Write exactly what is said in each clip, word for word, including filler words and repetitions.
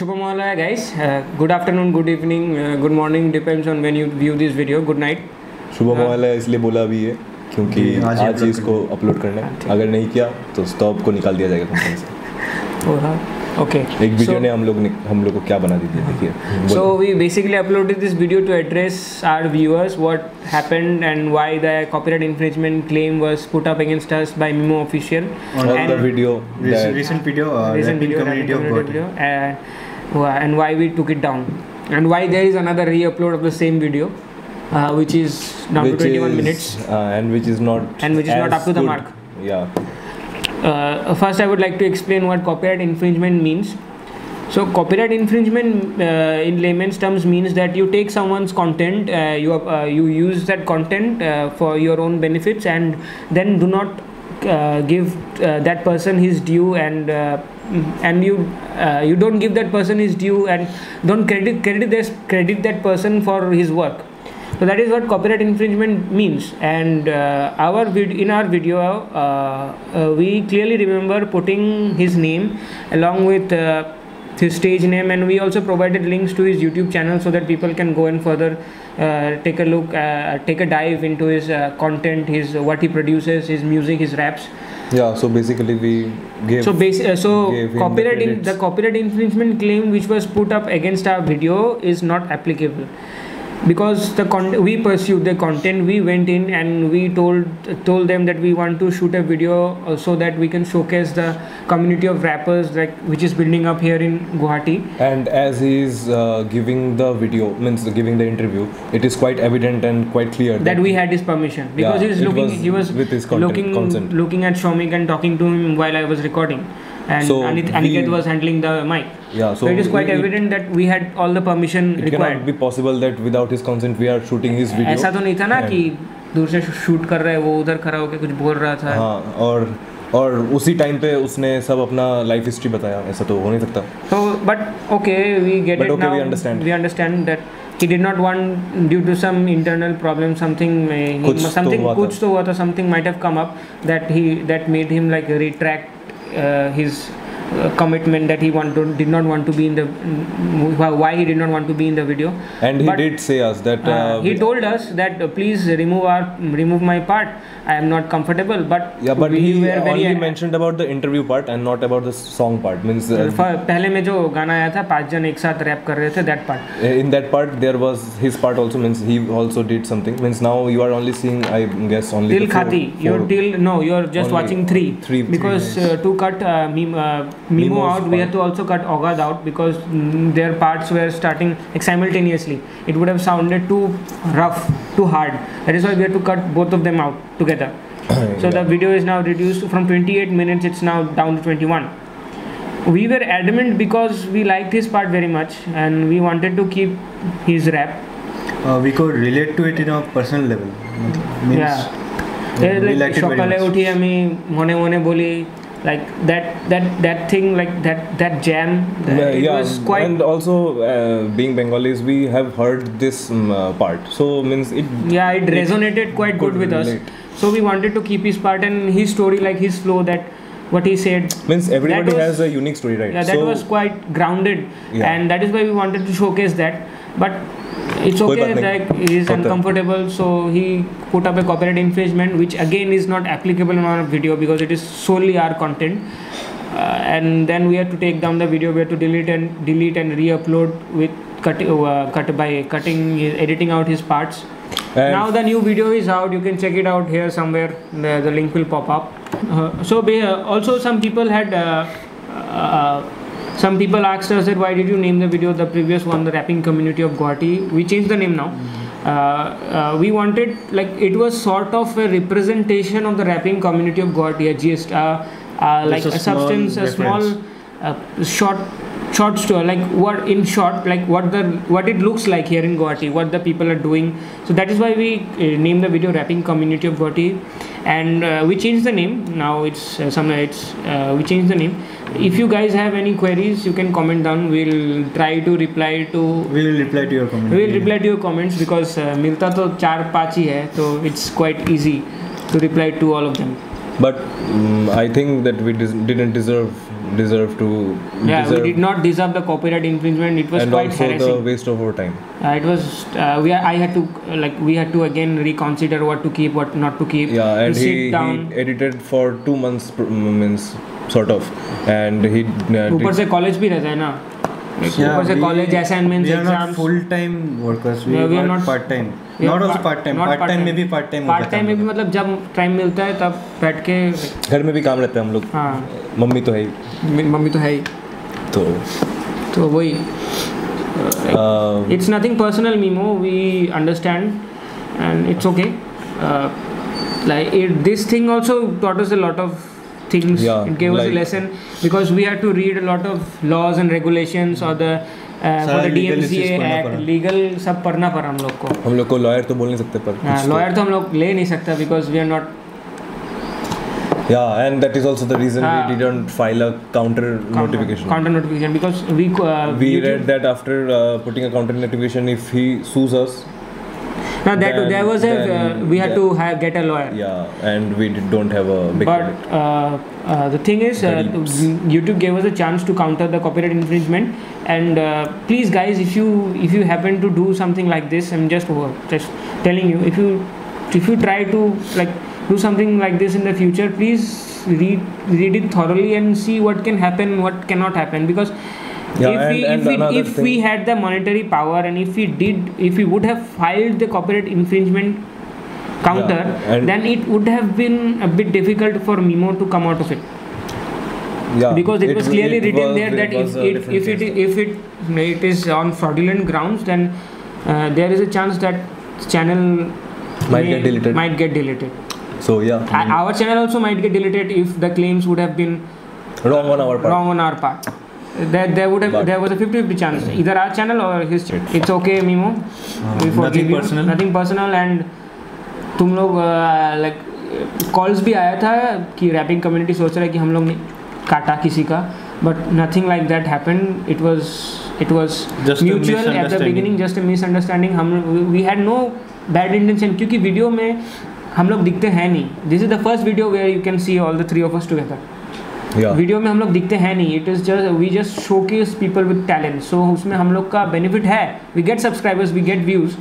Shubhamalaya guys, uh, good afternoon, good evening, uh, good morning, depends on when you view this video, good night. Shubhamalaya इसलिए बोला भी है क्योंकि आज इसको upload करना है, अगर नहीं किया तो stop को निकाल दिया जाएगा कंपनी से. Okay. एक वीडियो so, ने हम लोग हम लोग को क्या बना दी थी देखिए. So we basically uploaded this video to address our viewers what happened and why the copyright infringement claim was put up against us by Memo official. On and the video, recent, recent video, uh, recent video, community of video, and, and why we took it down and why there is another re-upload of the same video, uh, which is down which to twenty-one is, minutes uh, and which is not and which is not up to good. the mark. Yeah. Uh, first I would like to explain what copyright infringement means. So copyright infringement uh, in layman's terms means that you take someone's content, uh, you, uh, you use that content uh, for your own benefits and then do not uh, give uh, that person his due and uh, and you uh, you don't give that person his due and don't credit, credit, this, credit that person for his work. So that is what copyright infringement means, and uh, our vid in our video uh, uh, we clearly remember putting his name along with uh, his stage name, and we also provided links to his YouTube channel so that people can go and further uh, take a look, uh, take a dive into his uh, content, his uh, what he produces, his music, his raps. Yeah, so basically we gave so basi uh, so gave copyright the, in the copyright infringement claim which was put up against our video is not applicable. Because the con we pursued the content, we went in and we told told them that we want to shoot a video so that we can showcase the community of rappers like which is building up here in Guwahati. And as he is uh, giving the video, means giving the interview, it is quite evident and quite clear that, that we had his permission because yeah, he was looking, was he was with his content, looking consent. looking at Shomik and talking to him while I was recording, and so Aniket was handling the mic. Yeah, so, so it is quite we, evident that we had all the permission it required. It cannot be possible that without his consent we are shooting his video. ऐसा तो नहीं था ना कि दूर से shoot कर रहा है वो उधर खड़ा होके कुछ बोल रहा था. हाँ और और उसी टाइम पे उसने सब अपना लाइफ हिस्ट्री बताया, ऐसा तो हो नहीं सकता. So but okay we get but it okay, now. We understand. We understand that he did not want due to some internal problem something he, something कुछ तो हुआ था, something might have come up that he that made him like retract uh, his Uh, commitment that he wanted did not want to be in the why he did not want to be in the video. And he but, did say us that uh, uh, he told us that uh, please remove our remove my part, I am not comfortable. But yeah, but we he were only very mentioned about the interview part and not about the song part. Means uh, पहले में जो गाना आया था पांच जन एक साथ रैप कर रहे थे, that part. In that part there was his part also, means he also did something. Means now you are only seeing, I guess, only till Khati. You're till no, you're just watching three. Three because three, yes. uh, to cut uh, meme. Uh, Memo out, part. We had to also cut Ogaz out because mm, their parts were starting like, simultaneously. It would have sounded too rough, too hard. That is why we had to cut both of them out together. So yeah. The video is now reduced from twenty-eight minutes, it's now down to twenty-one. We were adamant because we liked his part very much and we wanted to keep his rap. Uh, we could relate to it in a personal level. Means yeah. They, we like, liked like that that that thing like that that jam that yeah, it yeah. was quite. And also uh, being Bengalis we have heard this um, uh, part, so means it yeah it resonated it quite good with relate. us, so we wanted to keep his part and his story, like his flow, that what he said means everybody was, has a unique story, right? Yeah, that so, was quite grounded, yeah. And that is why we wanted to showcase that, but it's okay like he is uncomfortable, so he put up a copyright infringement which again is not applicable in our video because it is solely our content, uh, and then we have to take down the video, we have to delete and delete and re-upload with cut, uh, cut by cutting editing out his parts. And now the new video is out, you can check it out here somewhere, the, the link will pop up. Uh, so uh, also some people had uh, uh, Some people asked us that why did you name the video the previous one the rapping community of Guwahati. We changed the name now. Uh, uh, we wanted, like, it was sort of a representation of the rapping community of Guwahati, a gist, uh, uh, like a, a substance, a reference. small, uh, short, short story, like what in short, like what the what it looks like here in Guwahati, what the people are doing. So that is why we uh, named the video rapping community of Guwahati. And uh, we changed the name now, it's uh, some it's uh, we changed the name. If you guys have any queries you can comment down, we'll try to reply to we will reply to your comments we will reply to your comments because uh, milta to char paanch hi hai, so it's quite easy to reply to all of them. But um, I think that we des didn't deserve deserve to. Yeah, deserve we did not deserve the copyright infringement. It was and quite also harassing. The waste of our time. Uh, it was. Uh, we. I had to uh, like. We had to again reconsider what to keep, what not to keep. Yeah, and he, sit down. He edited for two months, means sort of, and he. ऊपर से college भी रहता है ना. Yeah, we, college assignments, we are exams. Not full-time workers. We, no, we are not part-time. Not also part-time. Part-time में भी part-time. Part-time में भी मतलब जब time मिलता है तब बैठ के घर में भी काम रहता है हम लोग. हाँ. मम्मी तो है ही. मम्मी तो है ही. तो तो वही. It's nothing personal, Memo. We understand, and it's okay. Uh, like it, this thing also taught us a lot of things. Yeah, it gave like, us a lesson because we had to read a lot of laws and regulations or the uh, for the D M C A act legal सब पढ़ना पड़ा हम लोग को हम लोग को lawyer तो बोल नहीं सकते पर lawyer तो हम लोग ले नहीं सकता because we are not. Yeah, and that is also the reason uh, we didn't file a counter notification. Counter notification because we uh, we read that after uh, putting a counter notification if he sues us. Now that then, there was a then, uh, we had yeah. to have, get a lawyer. Yeah, and we did, don't have a big. But uh, uh, the thing is, uh, YouTube gave us a chance to counter the copyright infringement. And uh, please, guys, if you if you happen to do something like this, I'm just just telling you, if you if you try to like do something like this in the future, please read read it thoroughly and see what can happen, what cannot happen, because. Yeah, if, and, we, and if, we, if we had the monetary power and if we did, if we would have filed the copyright infringement counter, yeah, then it would have been a bit difficult for Memo to come out of it. Yeah, because it, it was clearly it written was, there that if it if it, if it if it it is on fraudulent grounds, then uh, there is a chance that channel might may, get deleted. Might get deleted. So yeah, I, our channel also might get deleted if the claims would have been wrong on our part. Wrong on our part. That there would have but there was a fifty fifty chance either our channel or his channel. It's okay, Memo. Uh, we forgive you. Personal. Nothing personal. And तुम लोग uh, like calls भी आया था कि rapping community सोच रहा है कि हम लोग ने काटा किसी का, but nothing like that happened. It was it was just mutual at the beginning, just a misunderstanding. हम we had no bad intention क्योंकि video में हम लोग दिखते हैं नहीं. This is the first video where you can see all the three of us together. Yeah. Video में हम लोग दिखते हैं नहीं. It is just we just showcase people with talent. So उसमें हम लोग का बेनिफिट है. We get subscribers, we get views,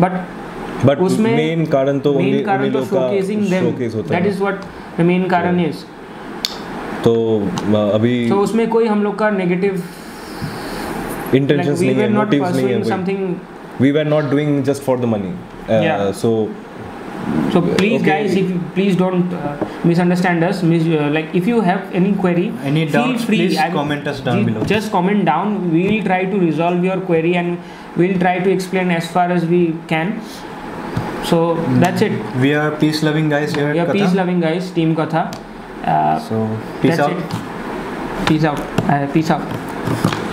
but but उसमें मेन कारण तो मेन कारण तो showcasing them. That is what the main कारण इज. तो अभी तो उसमें कोई हम लोग का नेगेटिव इंटेंशंस नहीं है, मोटिव्स नहीं है. Something we were not doing just for the money. So So please, okay. guys, if you, please don't uh, misunderstand us. Mis uh, like if you have any query, any doubt, feel free. Please I comment us down below. Just comment down. We will try to resolve your query and we'll try to explain as far as we can. So mm. that's it. We are peace-loving guys here. We are peace-loving guys, Team Katha. Uh, so peace out. It. Peace out. Uh, peace out.